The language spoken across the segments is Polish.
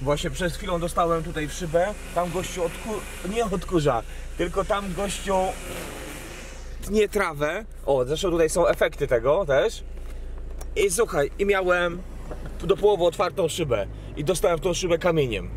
Właśnie przez chwilę dostałem tutaj w szybę, tam gościu nie odkurza, tylko tam gościu tnie trawę. O, zresztą tutaj są efekty tego też. I słuchaj, i miałem do połowy otwartą szybę i dostałem w tą szybę kamieniem.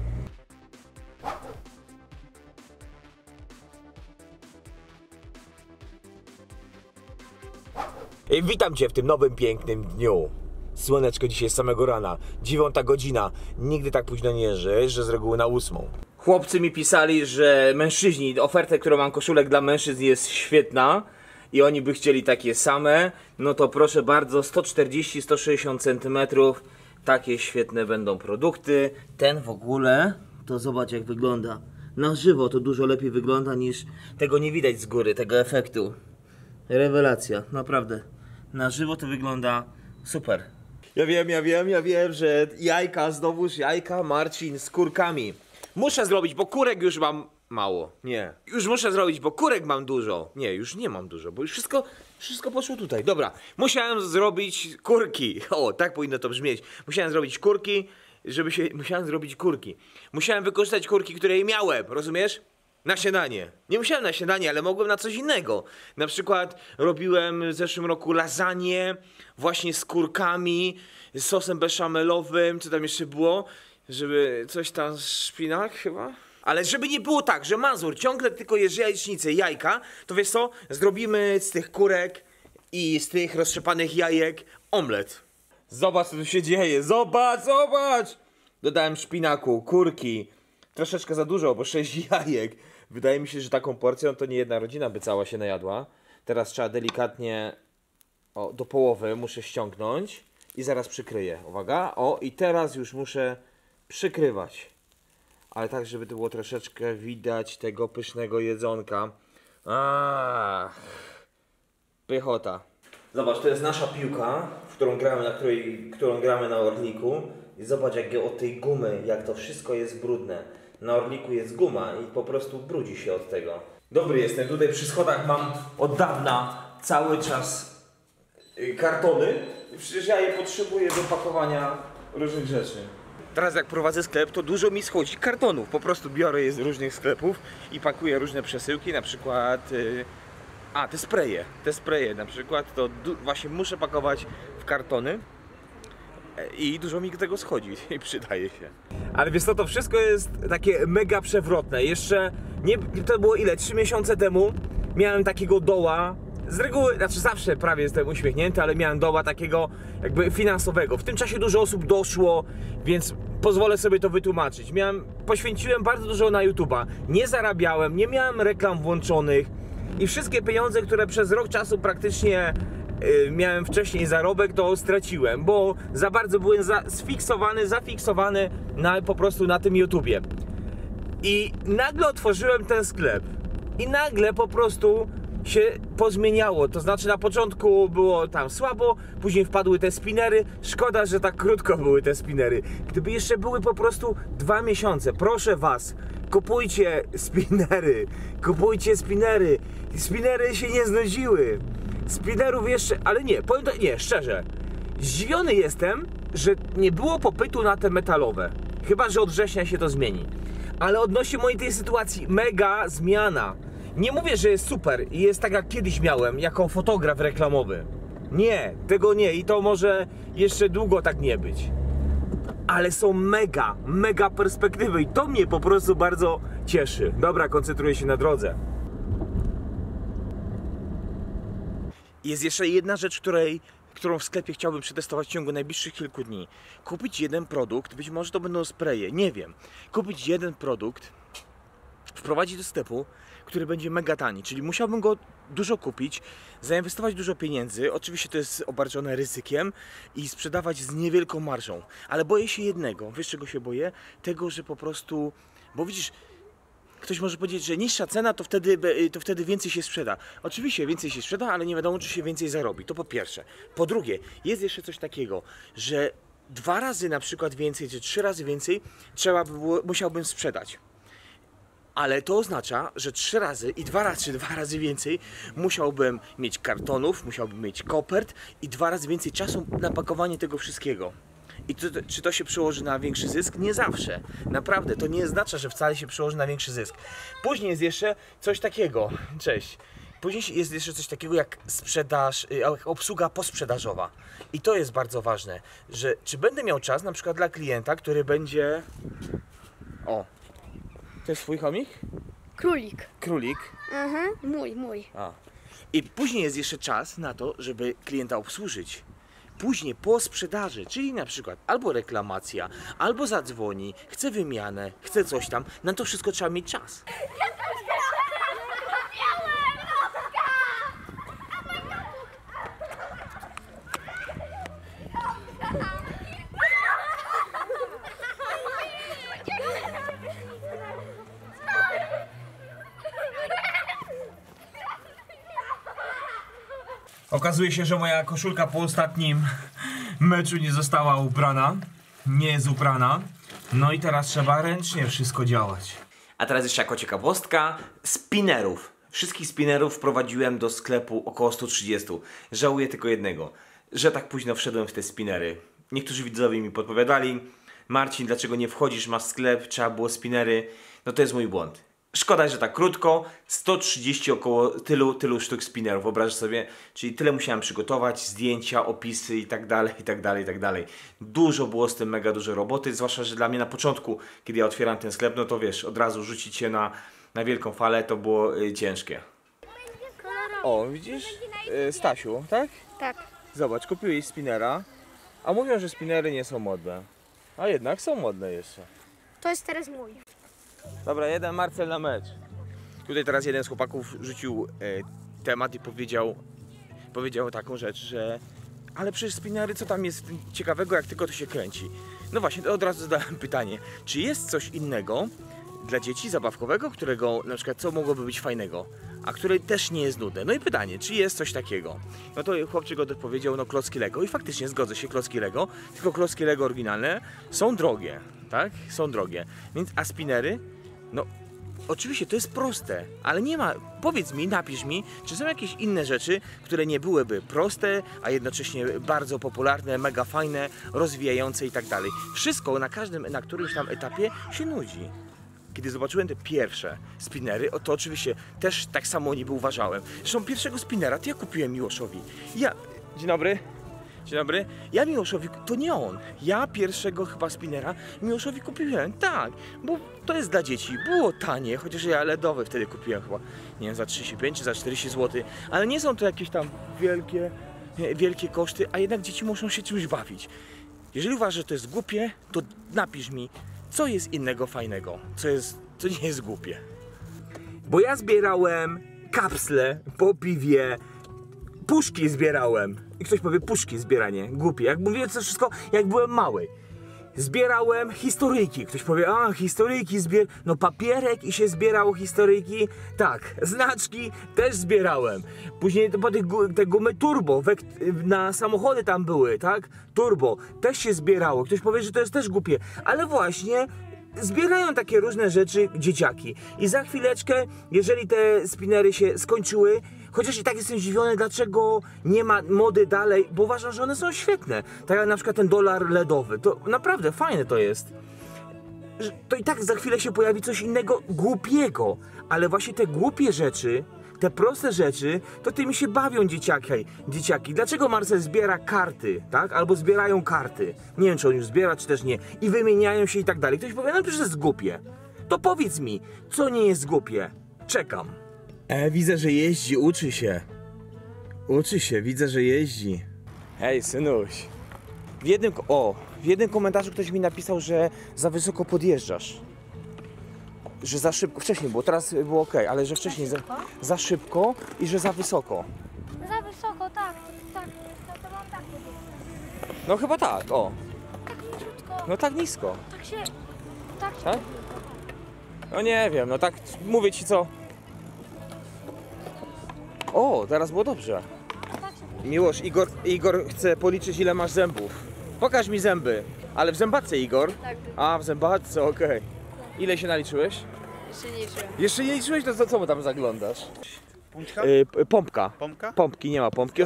I witam Cię w tym nowym, pięknym dniu. Słoneczko dzisiaj z samego rana, 9 godzina, nigdy tak późno nie jeżdżę, że z reguły na 8. Chłopcy mi pisali, że mężczyźni, ofertę, którą mam koszulek dla mężczyzn jest świetna i oni by chcieli takie same, no to proszę bardzo, 140-160 cm, takie świetne będą produkty. Ten w ogóle, to zobacz jak wygląda, na żywo to dużo lepiej wygląda niż, tego nie widać z góry, tego efektu. Rewelacja, naprawdę, na żywo to wygląda super. Ja wiem, że jajka, znowuż jajka, Marcin, z kurkami. Muszę zrobić, bo kurek już mam mało. Nie. Już muszę zrobić, bo kurek mam dużo. Nie, już nie mam dużo, bo już wszystko poszło tutaj. Dobra, musiałem zrobić kurki. O, tak powinno to brzmieć. Musiałem zrobić kurki. Musiałem wykorzystać kurki, które miałem, rozumiesz? Na śniadanie. Nie musiałem na śniadanie, ale mogłem na coś innego. Na przykład robiłem w zeszłym roku lasagne właśnie z kurkami, z sosem beszamelowym, co tam jeszcze było, żeby coś tam, szpinak chyba? Ale żeby nie było tak, że Mazur ciągle tylko je jajecznice, jajka, to wiesz co, zrobimy z tych kurek i z tych rozszczepanych jajek omlet. Zobacz co tu się dzieje, zobacz! Dodałem szpinaku, kurki, troszeczkę za dużo, bo 6 jajek. Wydaje mi się, że taką porcją to nie jedna rodzina by cała się najadła. Teraz trzeba delikatnie, o, do połowy muszę ściągnąć i zaraz przykryję. Uwaga, o, i teraz już muszę przykrywać. Ale tak, żeby to było troszeczkę widać tego pysznego jedzonka. Ach, pychota. Zobacz, to jest nasza piłka, w którą gramy, na orliku. I zobacz jak od tej gumy, jak to wszystko jest brudne. Na orliku jest guma i po prostu brudzi się od tego. Dobry jestem, tutaj przy schodach mam od dawna cały czas kartony. Przecież ja je potrzebuję do pakowania różnych rzeczy. Teraz jak prowadzę sklep, to dużo mi schodzi kartonów. Po prostu biorę je z różnych sklepów i pakuję różne przesyłki, na przykład... A, te spreje na przykład, to właśnie muszę pakować w kartony. I dużo mi tego schodzi i przydaje się. Ale wiesz co, to wszystko jest takie mega przewrotne. Jeszcze, nie, to było ile? 3 miesiące temu miałem takiego doła. Z reguły, znaczy zawsze prawie jestem uśmiechnięty, ale miałem doła takiego jakby finansowego. W tym czasie dużo osób doszło, więc pozwolę sobie to wytłumaczyć. Poświęciłem bardzo dużo na YouTube'a. Nie zarabiałem, nie miałem reklam włączonych. I wszystkie pieniądze, które przez rok czasu praktycznie... miałem wcześniej zarobek, to straciłem, bo za bardzo byłem zafiksowany po prostu na tym YouTubie. I nagle otworzyłem ten sklep i nagle po prostu się pozmieniało, to znaczy na początku było tam słabo, później wpadły te spinery, szkoda, że tak krótko były te spinery. Gdyby jeszcze były po prostu 2 miesiące, proszę was, kupujcie spinery, spinery się nie znudziły. Spinerów jeszcze, ale nie, powiem to, nie, szczerze. Zdziwiony jestem, że nie było popytu na te metalowe. Chyba, że od września się to zmieni. Ale odnośnie mojej tej sytuacji, mega zmiana. Nie mówię, że jest super i jest tak jak kiedyś miałem, jako fotograf reklamowy. Nie, tego nie i to może jeszcze długo tak nie być. Ale są mega perspektywy i to mnie po prostu bardzo cieszy. Dobra, koncentruję się na drodze. Jest jeszcze jedna rzecz, którą w sklepie chciałbym przetestować w ciągu najbliższych kilku dni. Kupić jeden produkt, być może to będą spreje, nie wiem. Kupić jeden produkt, wprowadzić do sklepu, który będzie mega tani, czyli musiałbym go dużo kupić, zainwestować dużo pieniędzy, oczywiście to jest obarczone ryzykiem i sprzedawać z niewielką marżą. Ale boję się jednego, wiesz czego się boję? Tego, że po prostu, bo widzisz, ktoś może powiedzieć, że niższa cena, to wtedy więcej się sprzeda. Oczywiście więcej się sprzeda, ale nie wiadomo, czy się więcej zarobi. To po pierwsze. Po drugie, jest jeszcze coś takiego, że 2 razy na przykład więcej, czy 3 razy więcej musiałbym sprzedać. Ale to oznacza, że 3 razy i 2 razy więcej musiałbym mieć kartonów, musiałbym mieć kopert i 2 razy więcej czasu na pakowanie tego wszystkiego. I czy to się przełoży na większy zysk? Nie zawsze. Naprawdę, to nie oznacza, że wcale się przełoży na większy zysk. Później jest jeszcze coś takiego. Cześć. Później jest jeszcze coś takiego jak sprzedaż, jak obsługa posprzedażowa. I to jest bardzo ważne, że czy będę miał czas na przykład dla klienta, który będzie... O! To jest twój chomik? Królik. Królik? Mhm, mój. A. I później jest jeszcze czas na to, żeby klienta obsłużyć. Później po sprzedaży, czyli na przykład albo reklamacja, albo zadzwoni, chce wymianę, chce coś tam. Na to wszystko trzeba mieć czas. Okazuje się, że moja koszulka po ostatnim meczu nie została uprana. Nie jest uprana. No i teraz trzeba ręcznie wszystko działać. A teraz jeszcze jako ciekawostka spinerów. Wszystkich spinerów wprowadziłem do sklepu około 130. Żałuję tylko jednego, że tak późno wszedłem w te spinery. Niektórzy widzowie mi podpowiadali: Marcin, dlaczego nie wchodzisz, masz sklep, trzeba było spinery. No to jest mój błąd. Szkoda, że tak krótko, 130 około tylu sztuk spinnerów, wyobrażasz sobie, czyli tyle musiałem przygotować, zdjęcia, opisy i tak dalej. Dużo było z tym, mega dużo roboty, zwłaszcza, że dla mnie na początku, kiedy ja otwieram ten sklep, no to wiesz, od razu rzucić się na wielką falę, to było ciężkie. O, widzisz? Stasiu, tak? Tak. Zobacz, kupiłeś spinnera, a mówią, że spinnery nie są modne, a jednak są modne jeszcze. To jest teraz mój. Dobra, jeden Marcel na mecz. Tutaj teraz jeden z chłopaków rzucił temat i powiedział taką rzecz, że ale przecież spinery, co tam jest ciekawego, jak tylko to się kręci. No właśnie, to od razu zadałem pytanie, czy jest coś innego dla dzieci zabawkowego, którego na przykład co mogłoby być fajnego, a które też nie jest nudne. No i pytanie, czy jest coś takiego? No to chłopczyk odpowiedział, no klocki Lego. I faktycznie zgodzę się, klocki Lego, tylko klocki Lego oryginalne są drogie, tak? Są drogie. Więc, a spinery? No, oczywiście to jest proste, ale nie ma, powiedz mi, napisz mi, czy są jakieś inne rzeczy, które nie byłyby proste, a jednocześnie bardzo popularne, mega fajne, rozwijające i tak dalej. Wszystko na którymś tam etapie się nudzi. Kiedy zobaczyłem te pierwsze spinery, to oczywiście też tak samo o nich uważałem. Zresztą pierwszego spinera to ja kupiłem Miłoszowi. Dzień dobry. Dzień dobry. Ja Miłoszowi, to nie on, ja pierwszego chyba spinera Miłoszowi kupiłem, tak, bo to jest dla dzieci, było tanie, chociaż ja LEDowy wtedy kupiłem chyba, nie wiem, za 35 czy za 40 zł, ale nie są to jakieś tam wielkie koszty, a jednak dzieci muszą się czymś bawić. Jeżeli uważasz, że to jest głupie, to napisz mi, co jest innego fajnego, co nie jest głupie. Bo ja zbierałem kapsle po piwie, puszki zbierałem. I ktoś powie, puszki zbieranie, głupie. Jak mówiłem to wszystko, jak byłem mały. Zbierałem historyjki. Ktoś powie, a historyjki no papierek i się zbierało historyjki. Tak, znaczki też zbierałem. Później te gumy turbo, na samochody tam były, tak? Turbo, też się zbierało. Ktoś powie, że to jest też głupie, ale właśnie zbierają takie różne rzeczy dzieciaki. I za chwileczkę, jeżeli te spinery się skończyły, chociaż i tak jestem zdziwiony, dlaczego nie ma mody dalej, bo uważam, że one są świetne. Tak jak na przykład ten dolar LEDowy, to naprawdę fajne to jest. To i tak za chwilę się pojawi coś innego głupiego, ale właśnie te głupie rzeczy, te proste rzeczy, to tymi się bawią dzieciaki. Dlaczego Marcel zbiera karty, tak? Albo zbierają karty. Nie wiem, czy on już zbiera, czy też nie. I wymieniają się i tak dalej. Ktoś powie, no przecież to jest głupie. To powiedz mi, co nie jest głupie? Czekam. Widzę, że jeździ, uczy się. Uczy się, widzę, że jeździ. Hej, synuś. W jednym komentarzu ktoś mi napisał, że za wysoko podjeżdżasz. Że za szybko, wcześniej było, teraz było ok, ale że wcześniej za szybko i że za wysoko. Za wysoko, tak, to mam tak. No chyba tak, o. Tak niżutko. No tak nisko. Tak się tak? No nie wiem, no tak mówię ci co. O, teraz było dobrze. Miłosz, Igor chce policzyć, ile masz zębów. Pokaż mi zęby. Ale w zębatce, Igor? Tak. A, w zębatce, okej. Ile się naliczyłeś? Jeszcze nie liczyłem. Jeszcze nie liczyłeś? To co mu tam zaglądasz? Pompka. Pompka? Pompki, nie ma pompki.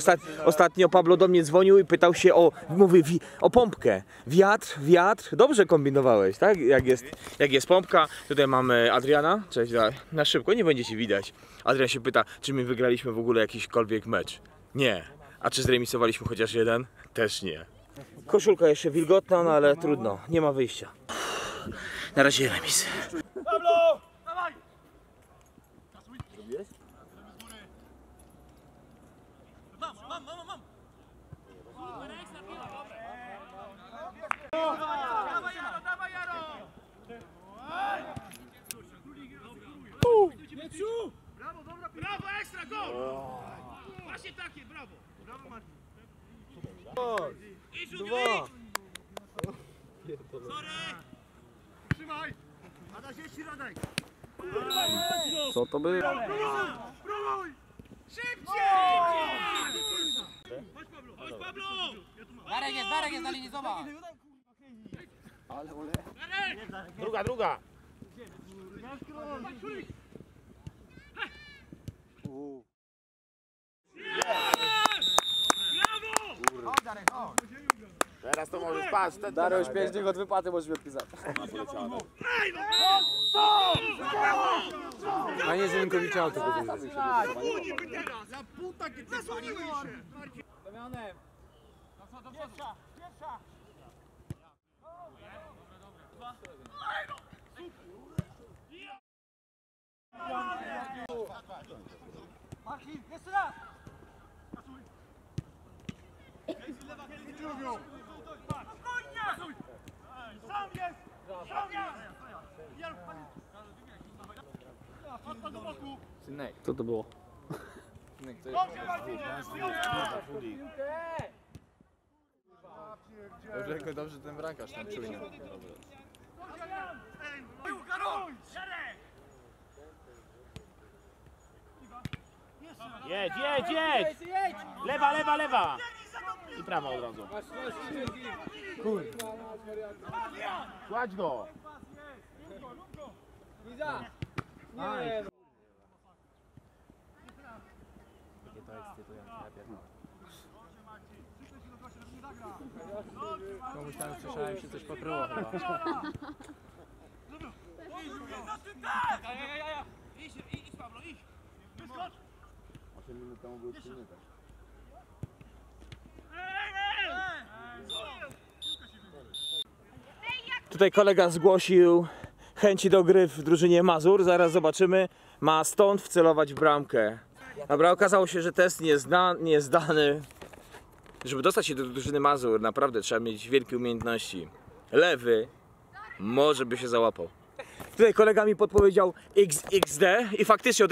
Ostatnio Pablo do mnie dzwonił i pytał się o, mówi o pompkę. Wiatr. Dobrze kombinowałeś, tak? Jak jest pompka. Tutaj mamy Adriana. Cześć, na szybko, nie będzie ci widać. Adrian się pyta, czy my wygraliśmy w ogóle jakikolwiek mecz. Nie. A czy zremisowaliśmy chociaż jeden? Też nie. Koszulka jeszcze wilgotna, no ale trudno. Nie ma wyjścia. Na razie remis. Pablo! Dawaj! Mam! Dawaj, Jaro, dawaj, Jaro! Brawo, dobra, brawo, ekstra, gol! Właśnie takie, brawo! Brawo, Marcin. I rzut gry! Sorry! Trzymaj! A da się jeszcze Radek! Co to było? Próbuj! Szybciej! Chodź Pablo! Darek jest na linii, zobacz! Ale ole! Darek! Druga! Brawo! Teraz to możesz paść. Darek już 5 dni od wypłaty możesz mi odpisać. A nie Zienkowicza auto podjęli. Za pół takie zasłoniły się. Damianem. Pierwsza. Marcin, jeszcze raz. Co to było? Dobrze ten brankarz tam czujnie. Jedź! Lewa! I prawa od razu. Kładź go! Nie! Jakie to ekscytujące, ja pierdolę. Komuś tam słyszałem, się coś pokryło chyba. Idź Pablo, idź! Wyskocz! 8 minut temu był 3 minuty. Tutaj kolega zgłosił chęci do gry w drużynie Mazur, zaraz zobaczymy, ma stąd wcelować w bramkę. Dobra, okazało się, że test nie zdany. Żeby dostać się do drużyny Mazur naprawdę trzeba mieć wielkie umiejętności. Lewy może by się załapał. Tutaj kolega mi podpowiedział XXD i faktycznie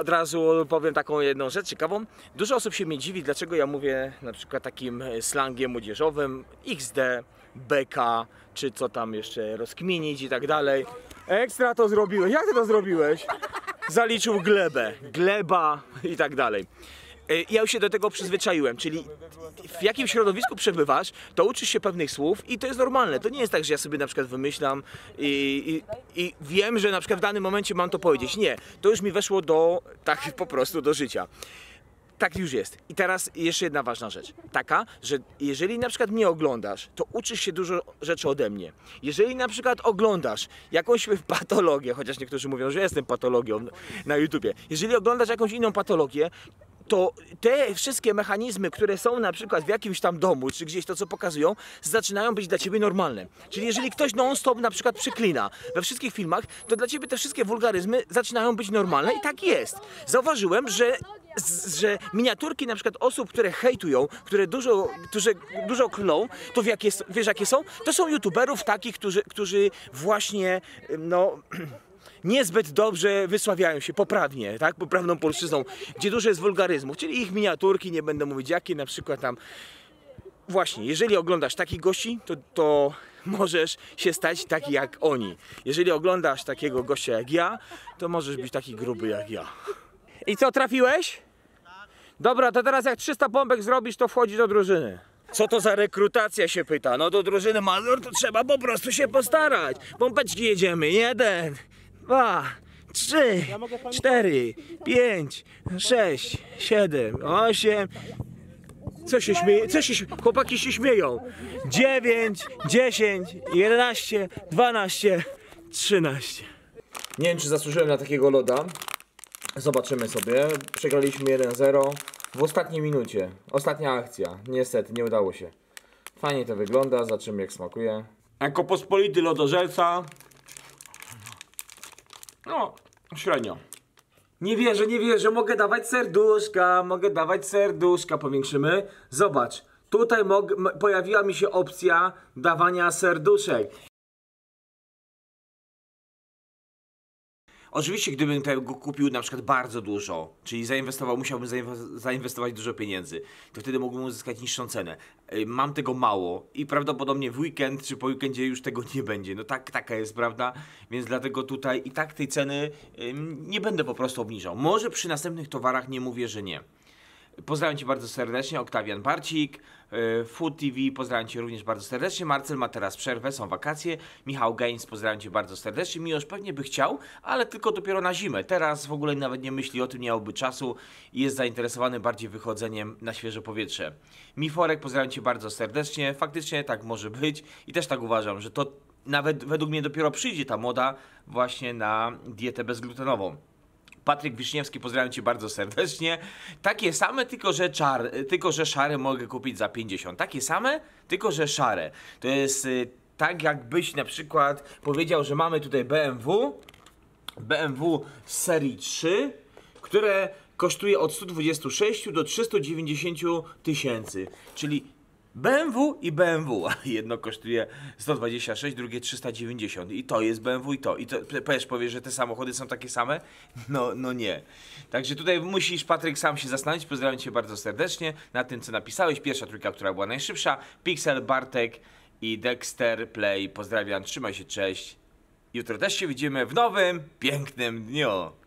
od razu powiem taką jedną rzecz ciekawą. Dużo osób się mnie dziwi, dlaczego ja mówię na przykład takim slangiem młodzieżowym XD, beka, czy co tam jeszcze rozkminić i tak dalej. Ekstra to zrobiłeś, jak ty to zrobiłeś? Zaliczył glebę, gleba i tak dalej. Ja już się do tego przyzwyczaiłem, czyli w jakim środowisku przebywasz, to uczysz się pewnych słów i to jest normalne. To nie jest tak, że ja sobie na przykład wymyślam i wiem, że na przykład w danym momencie mam to powiedzieć. Nie, to już mi weszło tak po prostu do życia. Tak już jest. I teraz jeszcze jedna ważna rzecz. Taka, że jeżeli na przykład mnie oglądasz, to uczysz się dużo rzeczy ode mnie. Jeżeli na przykład oglądasz jakąś patologię, chociaż niektórzy mówią, że jestem patologią na YouTubie. Jeżeli oglądasz jakąś inną patologię, to te wszystkie mechanizmy, które są na przykład w jakimś tam domu, czy gdzieś to, co pokazują, zaczynają być dla ciebie normalne. Czyli jeżeli ktoś non-stop na przykład przyklina we wszystkich filmach, to dla ciebie te wszystkie wulgaryzmy zaczynają być normalne i tak jest. Zauważyłem, że miniaturki na przykład osób, które hejtują, które dużo klną, to wiesz jakie są? To są youtuberów takich, którzy właśnie, no... niezbyt dobrze wysławiają się poprawnie, tak? Poprawną polszczyzną, gdzie dużo jest wulgaryzmów, czyli ich miniaturki, nie będę mówić jakie, na przykład tam. Właśnie, jeżeli oglądasz takich gości, to możesz się stać taki jak oni. Jeżeli oglądasz takiego gościa jak ja, to możesz być taki gruby jak ja. I co, trafiłeś? Dobra, to teraz jak 300 pompek zrobisz, to wchodzi do drużyny. Co to za rekrutacja się pyta? No do drużyny Mazur to trzeba po prostu się postarać. Pompeczki jedziemy, 1, 2, 3, 4, 5, 6, 7, 8. Chłopaki się śmieją. 9, 10, 11, 12, 13. Nie wiem, czy zasłużyłem na takiego loda. Zobaczymy sobie. Przegraliśmy 1-0 w ostatniej minucie. Ostatnia akcja. Niestety, nie udało się. Fajnie to wygląda. Zobaczymy, jak smakuje. Jako pospolity lodożerca. No, średnio. Nie wierzę, mogę dawać serduszka, powiększymy. Zobacz, tutaj pojawiła mi się opcja dawania serduszek. Oczywiście, gdybym tego kupił na przykład bardzo dużo, czyli zainwestował, musiałbym zainwestować dużo pieniędzy, to wtedy mógłbym uzyskać niższą cenę. Mam tego mało i prawdopodobnie w weekend czy po weekendzie już tego nie będzie. No tak, taka jest prawda, więc dlatego tutaj i tak tej ceny nie będę po prostu obniżał. Może przy następnych towarach, nie mówię, że nie. Pozdrawiam Cię bardzo serdecznie, Oktawian Barcik, Food TV, pozdrawiam Cię również bardzo serdecznie, Marcel ma teraz przerwę, są wakacje, Michał Gaines, pozdrawiam Cię bardzo serdecznie, Miłosz pewnie by chciał, ale tylko dopiero na zimę, teraz w ogóle nawet nie myśli o tym, nie miałby czasu i jest zainteresowany bardziej wychodzeniem na świeże powietrze. Miforek, pozdrawiam Cię bardzo serdecznie, faktycznie tak może być i też tak uważam, że to nawet według mnie dopiero przyjdzie ta moda właśnie na dietę bezglutenową. Patryk Wiszniewski, pozdrawiam Cię bardzo serdecznie. Takie same, tylko że szare mogę kupić za 50. Takie same, tylko że szare. To jest tak, jakbyś na przykład powiedział, że mamy tutaj BMW z serii 3, które kosztuje od 126 do 390 tysięcy. Czyli BMW i BMW. Jedno kosztuje 126, drugie 390. I to jest BMW i to. I to powiesz, że te samochody są takie same? No nie. Także tutaj musisz, Patryk, sam się zastanowić. Pozdrawiam Cię bardzo serdecznie na tym, co napisałeś. Pierwsza trójka, która była najszybsza. Pixel, Bartek i Dexter Play. Pozdrawiam, trzymaj się, cześć. Jutro też się widzimy w nowym, pięknym dniu.